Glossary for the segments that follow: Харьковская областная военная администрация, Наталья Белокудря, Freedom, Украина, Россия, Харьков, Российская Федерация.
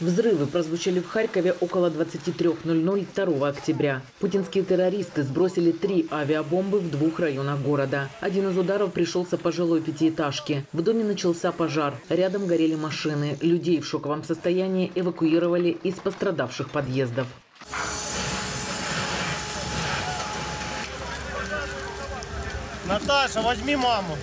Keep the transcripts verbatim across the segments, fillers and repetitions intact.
Взрывы прозвучали в Харькове около двадцати трёх ноль-ноль второго октября. Путинские террористы сбросили три авиабомбы в двух районах города. Один из ударов пришелся по жилой пятиэтажке. В доме начался пожар. Рядом горели машины. Людей в шоковом состоянии эвакуировали из пострадавших подъездов. Наташа, возьми маму.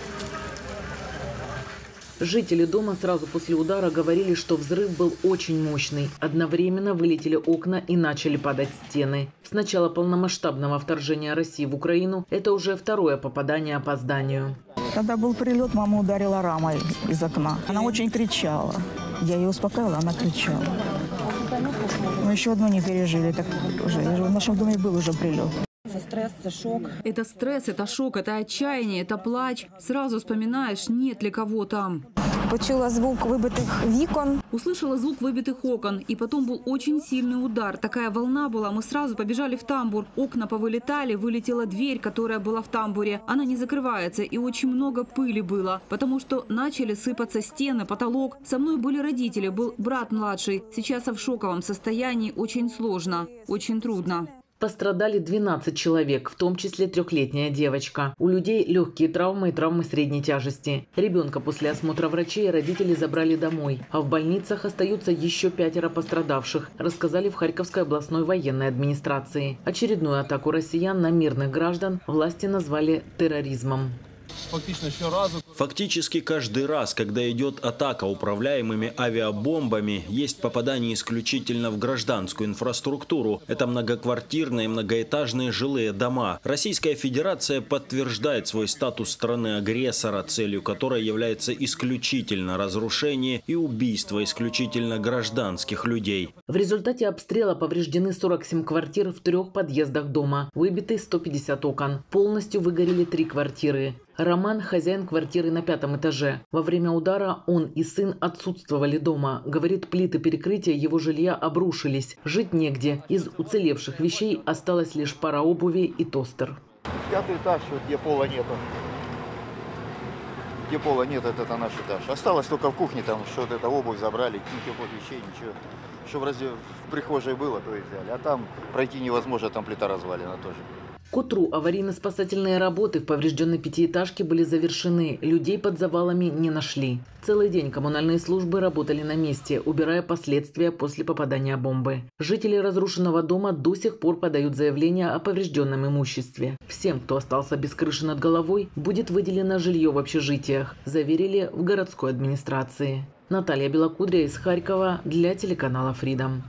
Жители дома сразу после удара говорили, что взрыв был очень мощный. Одновременно вылетели окна и начали падать стены. С начала полномасштабного вторжения России в Украину это уже второе попадание по зданию. Когда был прилет, мама ударила рамой из окна. Она очень кричала. Я ее успокаивала, она кричала. Мы еще одну не пережили. Так уже. В нашем доме был уже прилет. Это стресс, это шок. Это стресс, это шок, это отчаяние, это плач. Сразу вспоминаешь, нет ли кого там. Почула звук выбитых окон. Услышала звук выбитых окон. И потом был очень сильный удар. Такая волна была, мы сразу побежали в тамбур. Окна повылетали, вылетела дверь, которая была в тамбуре. Она не закрывается, и очень много пыли было. Потому что начали сыпаться стены, потолок. Со мной были родители, был брат младший. Сейчас я в шоковом состоянии, очень сложно, очень трудно. Пострадали двенадцать человек, в том числе трехлетняя девочка. У людей легкие травмы и травмы средней тяжести. Ребенка после осмотра врачей родители забрали домой. А в больницах остаются еще пятеро пострадавших, рассказали в Харьковской областной военной администрации. Очередную атаку россиян на мирных граждан власти назвали терроризмом. Фактически каждый раз, когда идет атака управляемыми авиабомбами, есть попадание исключительно в гражданскую инфраструктуру. Это многоквартирные, многоэтажные жилые дома. Российская Федерация подтверждает свой статус страны-агрессора, целью которой является исключительно разрушение и убийство исключительно гражданских людей. В результате обстрела повреждены сорок семь квартир в трех подъездах дома, выбиты сто пятьдесят окон. Полностью выгорели три квартиры. Роман – хозяин квартиры на пятом этаже. Во время удара он и сын отсутствовали дома. Говорит, плиты перекрытия его жилья обрушились. Жить негде. Из уцелевших вещей осталась лишь пара обуви и тостер. Пятый этаж, где пола нету. Где пола нет, это наш этаж. Осталось только в кухне, там что-то это обувь забрали, никаких вещей, ничего. Что разве в прихожей было, то и взяли. А там пройти невозможно, там плита развалена тоже. К утру аварийно-спасательные работы в поврежденной пятиэтажке были завершены. Людей под завалами не нашли. Целый день коммунальные службы работали на месте, убирая последствия после попадания бомбы. Жители разрушенного дома до сих пор подают заявление о поврежденном имуществе. Всем, кто остался без крыши над головой, будет выделено жилье в общежитиях, заверили в городской администрации. Наталья Белокудря из Харькова для телеканала Freedom.